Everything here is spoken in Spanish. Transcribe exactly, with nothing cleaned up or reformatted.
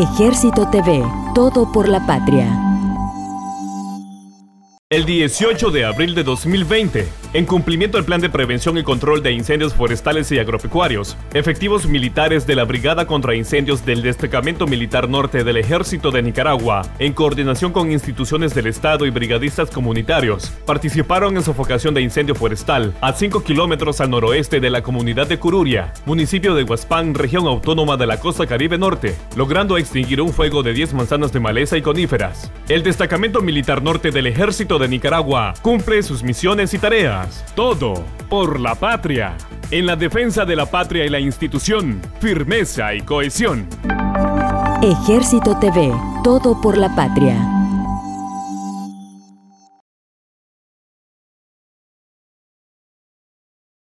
Ejército T V, todo por la patria. El dieciocho de abril de dos mil veinte, en cumplimiento al Plan de Prevención y Control de Incendios Forestales y Agropecuarios, efectivos militares de la Brigada contra Incendios del Destacamento Militar Norte del Ejército de Nicaragua, en coordinación con instituciones del Estado y brigadistas comunitarios, participaron en sofocación de incendio forestal a cinco kilómetros al noroeste de la comunidad de Cururia, municipio de Huaspán, Región Autónoma de la Costa Caribe Norte, logrando extinguir un fuego de diez manzanas de maleza y coníferas. El Destacamento Militar Norte del Ejército de Nicaragua cumple sus misiones y tareas, todo por la patria, en la defensa de la patria y la institución, firmeza y cohesión. Ejército T V, todo por la patria.